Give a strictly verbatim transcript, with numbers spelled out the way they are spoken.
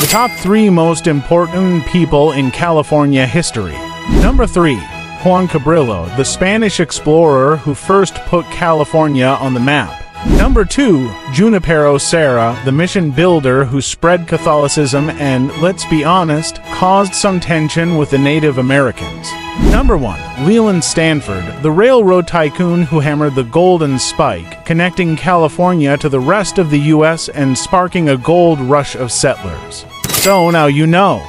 The top three most important people in California history. Number three, Juan Cabrillo, the Spanish explorer who first put California on the map. Number two, Junípero Serra, the mission builder who spread Catholicism and, let's be honest, caused some tension with the Native Americans. Number one, Leland Stanford, the railroad tycoon who hammered the Golden Spike, connecting California to the rest of the U S and sparking a gold rush of settlers. So now you know.